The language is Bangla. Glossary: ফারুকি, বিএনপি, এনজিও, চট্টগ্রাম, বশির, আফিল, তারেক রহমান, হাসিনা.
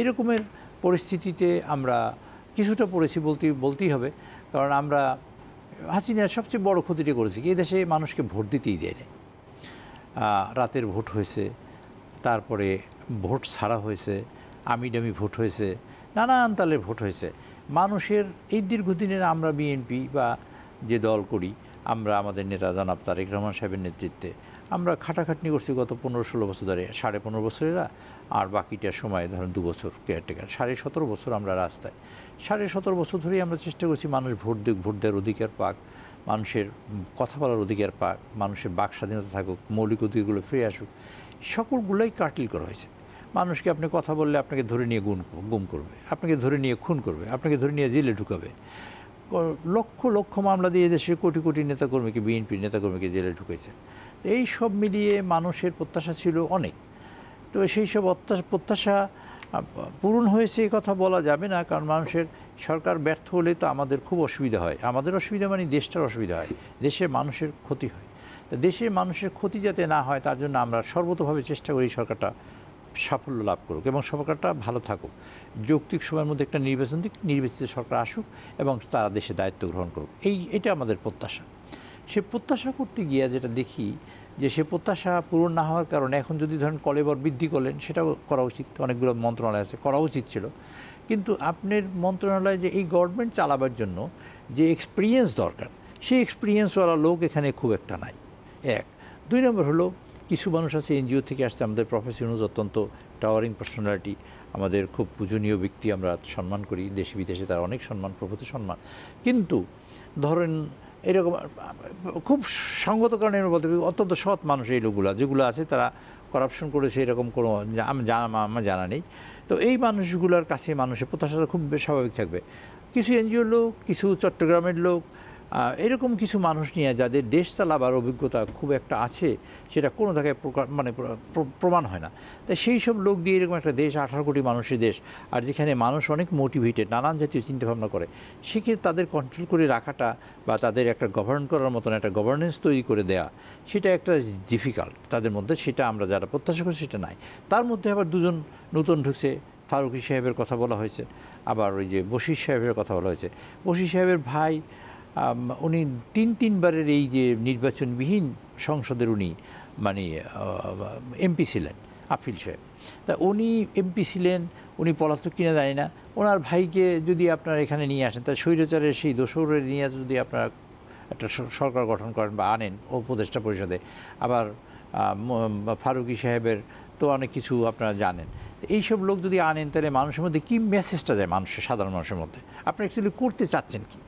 এরকমের পরিস্থিতিতে আমরা কিছুটা পড়েছি বলতেই হবে, কারণ আমরা হাসিনার সবচেয়ে বড় ক্ষতিটা করেছি কি, দেশে মানুষকে ভোট দিতেই দেয় না। রাতের ভোট হয়েছে, তারপরে ভোট ছাড়া হয়েছে, আমিডামি ভোট হয়েছে, নানান তালের ভোট হয়েছে। মানুষের এই দীর্ঘদিনের আমরা বিএনপি বা যে দল করি, আমরা আমাদের নেতা জনাব তারেক রহমান সাহেবের নেতৃত্বে আমরা খাটাখাটনি করছি গত 15-16 বছর ধরে, 15.5 বছরেরা, আর বাকিটা সময় ধরেন 2 বছর কেয়ারটেকার, 17.5 বছর আমরা রাস্তায়, 17.5 বছর ধরেই আমরা চেষ্টা করছি মানুষ ভোট দিক, ভোট দেওয়ার অধিকার পাক, মানুষের কথা বলার অধিকার পাক, মানুষের বাক স্বাধীনতা থাকুক, মৌলিক অধিকারগুলো ফিরে আসুক, সকলগুলোই কাটল করা হয়েছে। মানুষকে আপনি কথা বললে আপনাকে ধরে নিয়ে গুম করবে, আপনাকে ধরে নিয়ে খুন করবে, আপনাকে ধরে নিয়ে জেলে ঢুকাবে। লক্ষ লক্ষ মামলা দিয়ে দেশের কোটি কোটি নেতাকর্মীকে, বিএনপির নেতাকর্মীকে জেলে ঢুকেছে। তো এই সব মিলিয়ে মানুষের প্রত্যাশা ছিল অনেক, তো সেই সব প্রত্যাশা পূরণ হয়েছে এ কথা বলা যাবে না, কারণ মানুষের সরকার ব্যর্থ হলে তো আমাদের খুব অসুবিধা হয়, আমাদের অসুবিধা মানে দেশটার অসুবিধা হয়, দেশের মানুষের ক্ষতি হয়। তো দেশের মানুষের ক্ষতি যাতে না হয় তার জন্য আমরা সর্বতভাবে চেষ্টা করি সরকারটা সাফল্য লাভ করুক এবং সরকারটা ভালো থাকুক, যৌক্তিক সময়ের মধ্যে একটা নির্বাচন দিক, নির্বাচিত সরকার আসুক এবং তারা দেশে দায়িত্ব গ্রহণ করুক, এটা আমাদের প্রত্যাশা। সে প্রত্যাশা করতে গিয়ে যেটা দেখি যে সে প্রত্যাশা পূরণ না হওয়ার কারণে এখন যদি ধরেন কলেবর বৃদ্ধি করলেন, সেটাও করা উচিত, অনেকগুলো মন্ত্রণালয় আছে, করা উচিত ছিল, কিন্তু আপনার মন্ত্রণালয়ে যে এই গভর্নমেন্ট চালাবার জন্য যে এক্সপিরিয়েন্স দরকার, সেই এক্সপিরিয়েন্সওয়ালা লোক এখানে খুব একটা নাই। 1-2 নম্বর হলো কিছু মানুষ আছে এনজিও থেকে আসছে, আমাদের প্রফেশনালস অত্যন্ত টাওয়ারিং পার্সোনালিটি, আমাদের খুব পূজনীয় ব্যক্তি, আমরা সম্মান করি, দেশে বিদেশে তার অনেক সম্মান, প্রভূত সম্মান, কিন্তু ধরেন এরকম খুব সঙ্গত কারণে বলতে অত্যন্ত সৎ মানুষ এই লোকগুলো যেগুলো আছে তারা করাপশন করেছে, এরকম কোনো আমার জানা নেই। তো এই মানুষগুলোর কাছে মানুষের প্রত্যাশাটা খুব স্বাভাবিক থাকবে। কিছু এনজিওর লোক, কিছু চট্টগ্রামের লোক, এরকম কিছু মানুষ নিয়ে যাদের দেশ চালাবার অভিজ্ঞতা খুব একটা আছে, সেটা কোনো জায়গায় প্রমাণ হয় না। তাই সেই সব লোক দিয়ে এরকম একটা দেশ, 18 কোটি মানুষের দেশ, আর যেখানে মানুষ অনেক মোটিভেটেড, নানান জাতীয় চিন্তাভাবনা করে, সেক্ষেত্রে তাদের কন্ট্রোল করে রাখাটা বা তাদের একটা গভর্ন করার মতন একটা গভর্নেন্স তৈরি করে দেয়া, সেটা একটা ডিফিকাল্ট তাদের মধ্যে, সেটা আমরা যারা প্রত্যাশা করি সেটা নাই। তার মধ্যে আবার 2 জন নতুন ঢুকছে, ফারুকি সাহেবের কথা বলা হয়েছে, আবার ওই যে বশির সাহেবের কথা বলা হয়েছে। বশির সাহেবের ভাই উনি 3-3 বারের এই যে নির্বাচনবিহীন সংসদের উনি মানে এমপি ছিলেন, আফিল সাহেব। তা উনি এমপি ছিলেন, উনি পলাতক কিনা জানি না। ওনার ভাইকে যদি আপনারা এখানে নিয়ে আসেন, তার স্বৈরাচারের সেই দোসরে নিয়ে যদি আপনারা একটা সরকার গঠন করেন বা আনেন উপদেষ্টা পরিষদে, আবার ফারুকি সাহেবের তো অনেক কিছু আপনারা জানেন, এইসব লোক যদি আনেন তাহলে মানুষের মধ্যে কী মেসেজটা যায়, মানুষের সাধারণ মানুষের মধ্যে আপনি অ্যাকচুয়ালি করতে চাচ্ছেন কি?